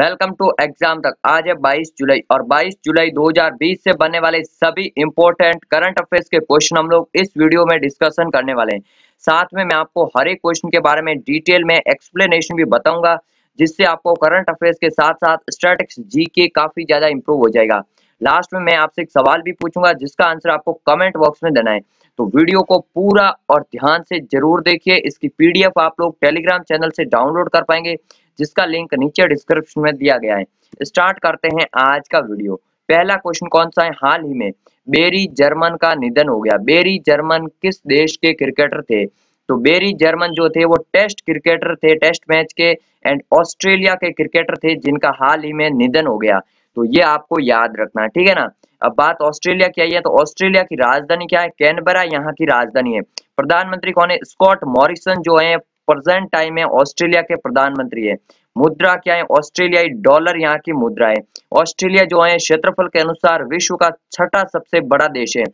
Welcome to exam तक। आज है 22 जुलाई और 22 जुलाई 2020 से बनने वाले सभी इंपोर्टेंट करंट अफेयर्स के क्वेश्चन हम लोग इस वीडियो में डिस्कशन करने वाले हैं। साथ में मैं आपको हर एक क्वेश्चन के बारे में डिटेल में एक्सप्लेनेशन भी बताऊंगा, जिससे आपको करंट अफेयर्स के साथ साथ स्टैटिस्टिक्स जीके काफी ज्यादा इंप्रूव हो जाएगा। लास्ट में मैं आपसे एक सवाल भी पूछूंगा जिसका आंसर आपको कमेंट बॉक्स में देना है। तो वीडियो को पूरा और ध्यान से जरूर देखिए। इसकी पीडीएफ आप लोग टेलीग्राम चैनल से डाउनलोड कर पाएंगे, जिसका लिंक नीचे डिस्क्रिप्शन में दिया गया है। स्टार्ट करते हैं आज का वीडियो। पहला क्वेश्चन कौन सा है? हाल ही में बेरी जर्मन का निधन हो गया। बेरी जर्मन किस देश के क्रिकेटर थे? तो बेरी जर्मन जो थे वो टेस्ट क्रिकेटर थे, टेस्ट मैच के एंड ऑस्ट्रेलिया के क्रिकेटर थे, जिनका हाल ही में निधन हो गया। तो ये आपको याद रखना है, ठीक है ना। अब बात ऑस्ट्रेलिया की आई है तो ऑस्ट्रेलिया की राजधानी क्या है? कैनबरा यहाँ की राजधानी है। प्रधानमंत्री कौन है? स्कॉट मॉरिसन जो है प्रेजेंट टाइम में ऑस्ट्रेलिया के प्रधानमंत्री है। मुद्रा क्या है? ऑस्ट्रेलियाई डॉलर यहाँ की मुद्रा है। ऑस्ट्रेलिया जो है क्षेत्रफल के अनुसार विश्व का छठा सबसे बड़ा देश है।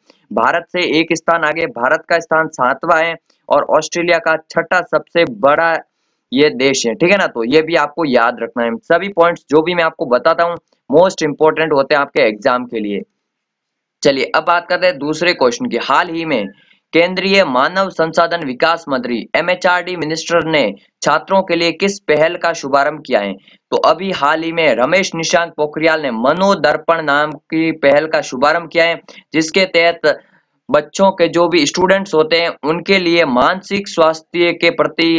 भारत से एक स्थान आगे, भारत का स्थान 7वां है और ऑस्ट्रेलिया का छठा सबसे बड़ा ये देश है, ठीक है ना। तो ये भी आपको याद रखना है। सभी पॉइंट्स जो भी मैं आपको बताता हूँ मोस्ट इंपोर्टेंट होते हैं आपके एग्जाम के लिए। चलिए अब बात करते हैं दूसरे क्वेश्चन की। हाल ही में केंद्रीय मानव संसाधन विकास मंत्री MHRD मिनिस्टर ने छात्रों के लिए किस पहल का शुभारंभ किया है? तो अभी हाल ही में रमेश निशांक पोखरियाल ने मनो दर्पण नाम की पहल का शुभारंभ किया है, जिसके तहत बच्चों के जो भी स्टूडेंट्स होते हैं उनके लिए मानसिक स्वास्थ्य के प्रति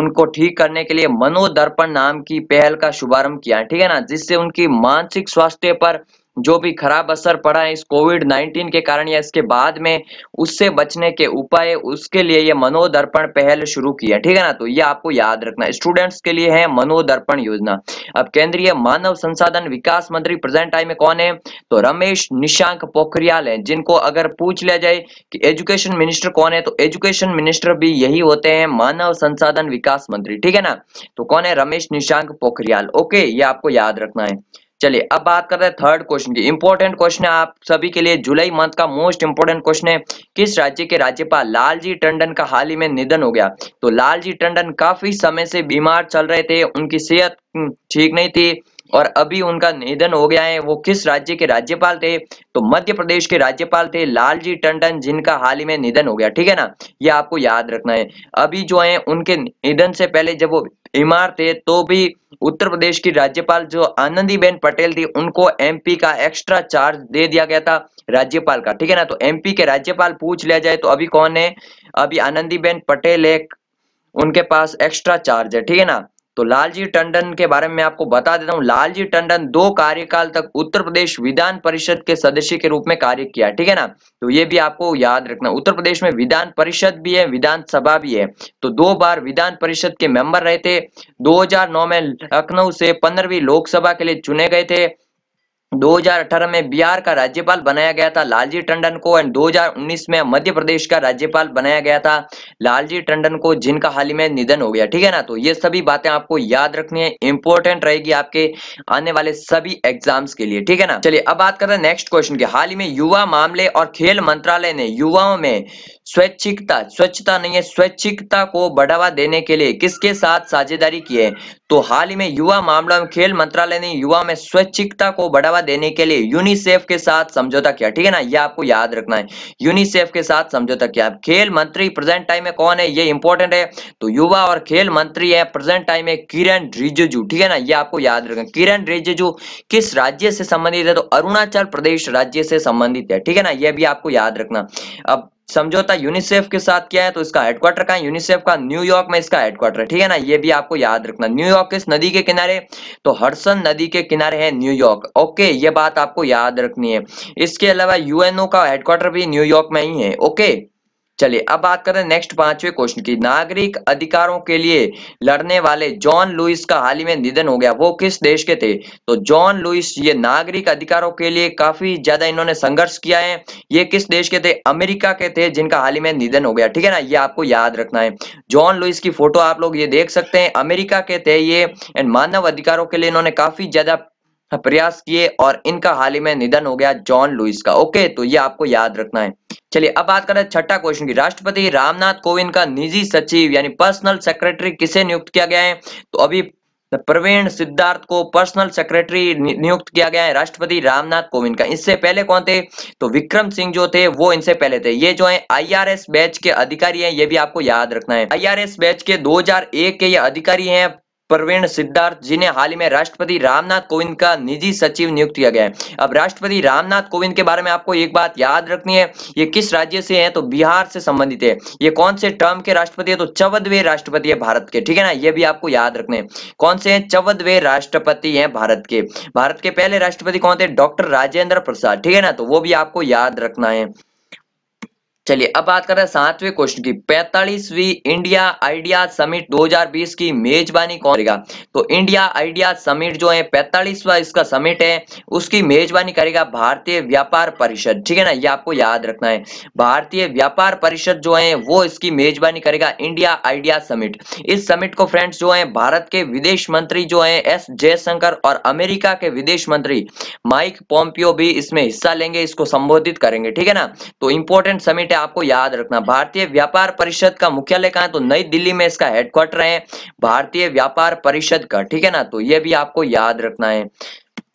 उनको ठीक करने के लिए मनो दर्पण नाम की पहल का शुभारंभ किया है, ठीक है ना। जिससे उनकी मानसिक स्वास्थ्य पर जो भी खराब असर पड़ा है इस कोविड-19 के कारण या इसके बाद में, उससे बचने के उपाय, उसके लिए ये मनोदर्पण पहल शुरू की है, ठीक है ना। तो ये आपको याद रखना स्टूडेंट्स के लिए है मनोदर्पण योजना। अब केंद्रीय मानव संसाधन विकास मंत्री प्रेजेंट टाइम में कौन है? तो रमेश निशांक पोखरियाल है, जिनको अगर पूछ लिया जाए कि एजुकेशन मिनिस्टर कौन है तो एजुकेशन मिनिस्टर भी यही होते हैं मानव संसाधन विकास मंत्री, ठीक है ना। तो कौन है? रमेश निशांक पोखरियाल। ओके, ये आपको याद रखना है। चलिए अब बात करते हैं थर्ड क्वेश्चन की। इंपॉर्टेंट क्वेश्चन है आप सभी के लिए, जुलाई मंथ का मोस्ट इंपोर्टेंट क्वेश्चन है। किस राज्य के राज्यपाल लालजी टंडन का हाल ही में निधन हो गया? तो लालजी टंडन काफी समय से बीमार चल रहे थे, उनकी सेहत ठीक नहीं थी और अभी उनका निधन हो गया है। वो किस राज्य के राज्यपाल थे? तो मध्य प्रदेश के राज्यपाल थे लालजी टंडन, जिनका हाल ही में निधन हो गया, ठीक है ना। ये आपको याद रखना है। अभी जो है उनके निधन से पहले जब वो बीमार थे तो भी उत्तर प्रदेश की राज्यपाल जो आनंदी बेन पटेल थी उनको एमपी का एक्स्ट्रा चार्ज दे दिया गया था राज्यपाल का, ठीक है ना। तो एमपी के राज्यपाल पूछ लिया जाए तो अभी कौन है? अभी आनंदी बेन पटेल है, उनके पास एक्स्ट्रा चार्ज है, ठीक है ना। तो लालजी टंडन के बारे में आपको बता देता हूँ। लालजी टंडन 2 कार्यकाल तक उत्तर प्रदेश विधान परिषद के सदस्य के रूप में कार्य किया, ठीक है ना। तो ये भी आपको याद रखना। उत्तर प्रदेश में विधान परिषद भी है, विधानसभा भी है। तो 2 बार विधान परिषद के मेंबर रहे थे। 2009 में लखनऊ से 15वीं लोकसभा के लिए चुने गए थे। 2018 में बिहार का राज्यपाल बनाया गया था लालजी टंडन को एंड 2019 में मध्य प्रदेश का राज्यपाल बनाया गया था लालजी टंडन को, जिनका हाल ही में निधन हो गया, ठीक है ना। तो ये सभी बातें आपको याद रखनी है, इंपॉर्टेंट रहेगी आपके आने वाले सभी एग्जाम्स के लिए, ठीक है ना। चलिए अब बात करते हैं नेक्स्ट क्वेश्चन की। हाल ही में युवा मामले और खेल मंत्रालय ने युवाओं में स्वैच्छिकता को बढ़ावा देने के लिए किसके साथ साझेदारी की है? तो हाल ही में युवा मामला और खेल मंत्रालय ने युवा में स्वैच्छिकता को बढ़ावा देने के लिए यूनिसेफ के साथ समझौता किया, ठीक है ना। ये आपको याद रखना है, यूनिसेफ के साथ समझौता किया। खेल मंत्री प्रेजेंट टाइम में कौन है? ये इंपॉर्टेंट है। तो युवा और खेल मंत्री है प्रेजेंट टाइम में किरण रिजिजू, ठीक है ना। ये आपको याद रखना। किरण रिजिजू किस राज्य से संबंधित है? तो अरुणाचल प्रदेश राज्य से संबंधित है, ठीक है ना। यह भी आपको याद रखना। अब समझौता यूनिसेफ के साथ क्या है? तो इसका हेडक्वार्टर कहाँ है? यूनिसेफ का न्यूयॉर्क में इसका हेडक्वार्टर, ठीक है ना। ये भी आपको याद रखना। न्यूयॉर्क किस नदी के किनारे? तो हडसन नदी के किनारे है न्यूयॉर्क। ओके, ये बात आपको याद रखनी है। इसके अलावा यूएनओ का हेडक्वार्टर भी न्यूयॉर्क में ही है। ओके, चलिए अब बात करें नेक्स्ट 5वें क्वेश्चन की। नागरिक अधिकारों के लिए लड़ने वाले जॉन लुइस का हाल ही में निधन हो गया। वो किस देश के थे? तो जॉन लुइस, ये नागरिक अधिकारों के लिए काफी ज्यादा इन्होंने संघर्ष किया है। ये किस देश के थे? अमेरिका के थे, जिनका हाल ही में निधन हो गया, ठीक है ना। ये आपको याद रखना है। जॉन लुइस की फोटो आप लोग ये देख सकते हैं, अमेरिका के थे ये एंड मानव अधिकारों के लिए इन्होंने काफी ज्यादा प्रयास किए और इनका हाल ही में निधन हो गया जॉन लुइस का। ओके, तो ये आपको याद रखना है। चलिए अब बात करें 6ठा क्वेश्चन की। राष्ट्रपति रामनाथ कोविंद का निजी सचिव यानी पर्सनल सेक्रेटरी किसे नियुक्त किया गया है? तो अभी प्रवीण सिद्धार्थ को पर्सनल सेक्रेटरी नियुक्त किया गया है राष्ट्रपति रामनाथ कोविंद का। इससे पहले कौन थे, तो विक्रम सिंह जो थे वो इनसे पहले थे। ये जो है आईआरएस बैच के अधिकारी हैं, ये भी आपको याद रखना है। आईआरएस बैच के 2001 के ये अधिकारी हैं प्रवीण सिद्धार्थ, जिन्हें हाल ही में राष्ट्रपति रामनाथ कोविंद का निजी सचिव नियुक्त किया गया है। अब राष्ट्रपति रामनाथ कोविंद के बारे में आपको एक बात याद रखनी है, ये किस राज्य से हैं, तो बिहार से संबंधित है। ये कौन से टर्म के राष्ट्रपति है, तो 14वें राष्ट्रपति है भारत के, ठीक है ना, ये भी आपको याद रखने हैं। कौन से हैं, 14वें राष्ट्रपति है भारत के। भारत के पहले राष्ट्रपति कौन थे, डॉक्टर राजेंद्र प्रसाद, ठीक है ना, तो वो भी आपको याद रखना है। चलिए अब बात कर रहे हैं 7वें क्वेश्चन की। 45वीं इंडिया आइडिया समिट 2020 की मेजबानी कौन करेगा, तो इंडिया आइडिया समिट जो है 45वां इसका समिट है, उसकी मेजबानी करेगा भारतीय व्यापार परिषद, ठीक है ना, ये आपको याद रखना है। भारतीय व्यापार परिषद जो है वो इसकी मेजबानी करेगा, इंडिया आइडिया समिट। इस समिट को फ्रेंड्स जो है भारत के विदेश मंत्री जो है एस जयशंकर और अमेरिका के विदेश मंत्री माइक पोम्पियो भी इसमें हिस्सा लेंगे, इसको संबोधित करेंगे, ठीक है ना, तो इंपॉर्टेंट समिट आपको याद रखना। भारतीय व्यापार परिषद का मुख्यालय कहां है, तो नई दिल्ली में इसका हेडक्वार्टर है भारतीय व्यापार परिषद का, ठीक है ना, तो यह भी आपको याद रखना है।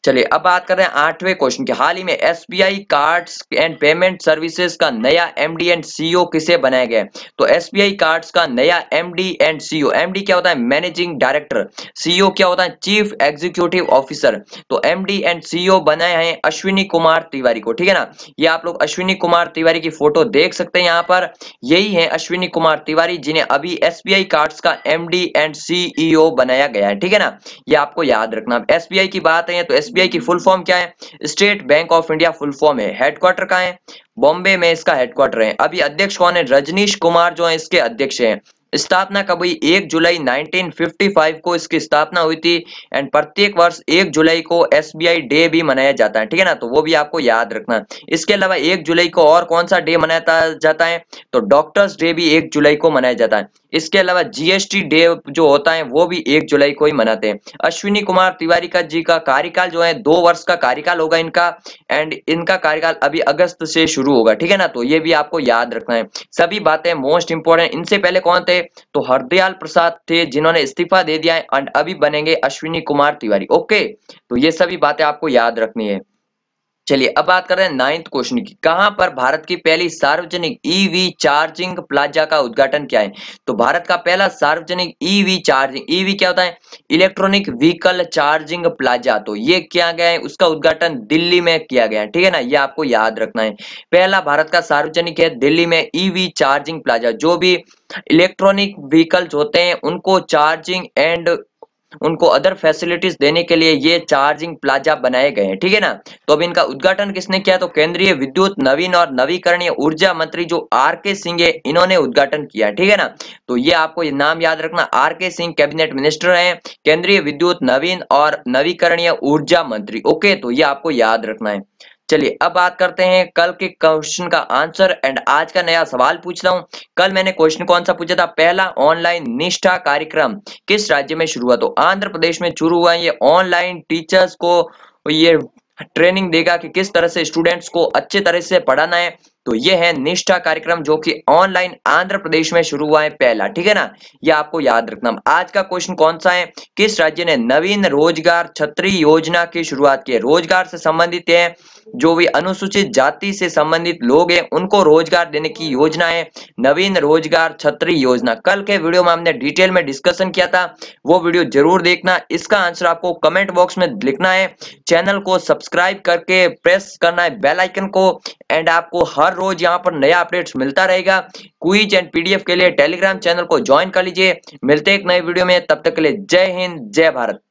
चलिए अब बात कर रहे हैं 8वें क्वेश्चन की। हाल ही में SBI cards and payment services का नया एमडी एंड सीईओ किसे बनाया गया है, तो एसबीआई कार्ड्स का नया एमडी एंड सीईओ, एमडी क्या होता है, मैनेजिंग डायरेक्टर, सीईओ क्या होता है, चीफ एग्जीक्यूटिव ऑफिसर, तो एमडी एंड सीईओ बनाए हैं अश्विनी कुमार तिवारी को, ठीक है ना, ये आप लोग अश्विनी कुमार तिवारी की फोटो देख सकते हैं यहाँ पर, यही है अश्विनी कुमार तिवारी जिन्हें अभी एसबीआई कार्ड्स का एमडी एंड सीईओ बनाया गया है, ठीक है ना, ये आपको याद रखना। एसबीआई की बात है तो SBI की फुल फॉर्म क्या है, state bank of India full form है। हेडक्वार्टर कहाँ है, बॉम्बे में इसका हेडक्वार्टर है। अभी अध्यक्ष कौन है, रजनीश कुमार जो है इसके अध्यक्ष हैं। स्थापना कब हुई, 1 जुलाई 1955 को इसकी स्थापना हुई थी, एंड प्रत्येक वर्ष 1 जुलाई को एसबीआई डे भी मनाया जाता है, ठीक है ना, तो वो भी आपको याद रखना। इसके अलावा 1 जुलाई को और कौन सा डे मनाया जाता है, तो डॉक्टर्स डे भी 1 जुलाई को मनाया जाता है। इसके अलावा जीएसटी डे जो होता है वो भी 1 जुलाई को ही मनाते हैं। अश्विनी कुमार तिवारी का जी का कार्यकाल जो है 2 वर्ष का कार्यकाल होगा इनका, एंड इनका कार्यकाल अभी अगस्त से शुरू होगा, ठीक है ना, तो ये भी आपको याद रखना है। सभी बातें मोस्ट इंपोर्टेंट। इनसे पहले कौन थे, तो हरदयाल प्रसाद थे जिन्होंने इस्तीफा दे दिया है, एंड अभी बनेंगे अश्विनी कुमार तिवारी। ओके, तो ये सभी बातें आपको याद रखनी है। चलिए अब बात कर रहे हैं 9th क्वेश्चन की। कहां पर भारत की पहली सार्वजनिक ईवी चार्जिंग प्लाजा का उद्घाटन किया है, तो भारत का पहला सार्वजनिक ईवी चार्जिंग, ईवी क्या होता है, इलेक्ट्रॉनिक व्हीकल चार्जिंग प्लाजा, तो ये किया गया है, उसका उद्घाटन दिल्ली में किया गया है, ठीक है ना, ये आपको याद रखना है। पहला भारत का सार्वजनिक है दिल्ली में ईवी चार्जिंग प्लाजा, जो भी इलेक्ट्रॉनिक व्हीकल्स होते हैं उनको चार्जिंग एंड उनको अदर फैसिलिटीज देने के लिए ये चार्जिंग प्लाजा बनाए गए हैं, ठीक है ना। तो अब इनका उद्घाटन किसने किया, तो केंद्रीय विद्युत नवीन और नवीकरणीय ऊर्जा मंत्री जो आर.के. सिंह है, इन्होंने उद्घाटन किया, ठीक है ना, तो ये आपको ये नाम याद रखना। आर.के. सिंह कैबिनेट मिनिस्टर हैं, केंद्रीय विद्युत नवीन और नवीकरणीय ऊर्जा मंत्री। ओके, तो ये आपको याद रखना है। चलिए अब बात करते हैं कल के क्वेश्चन का आंसर एंड आज का नया सवाल पूछ रहा हूं। कल मैंने क्वेश्चन कौन सा पूछा था, पहला ऑनलाइन निष्ठा कार्यक्रम किस राज्य में शुरू हुआ, तो आंध्र प्रदेश में शुरू हुआ। ये ऑनलाइन टीचर्स को ये ट्रेनिंग देगा कि किस तरह से स्टूडेंट्स को अच्छे तरह से पढ़ाना है, तो ये है निष्ठा कार्यक्रम जो कि ऑनलाइन आंध्र प्रदेश में शुरू हुआ है पहला, ठीक है ना, ये आपको याद रखना। आज का क्वेश्चन कौन सा है, किस राज्य ने नवीन रोजगार छत्री योजना की शुरुआत की है। रोजगार से संबंधित है, जो भी अनुसूचित जाति से संबंधित लोग हैं उनको रोजगार देने की योजना है नवीन रोजगार छत्री योजना। कल के वीडियो में हमने डिटेल में डिस्कशन किया था, वो वीडियो जरूर देखना। इसका आंसर आपको कमेंट बॉक्स में लिखना है। चैनल को सब्सक्राइब करके प्रेस करना है बेल आइकन को, एंड आपको हर रोज यहाँ पर नया अपडेट्स मिलता रहेगा। क्विज एंड पीडीएफ के लिए टेलीग्राम चैनल को ज्वाइन कर लीजिए। मिलते हैं एक नए वीडियो में, तब तक के लिए जय हिंद जय भारत।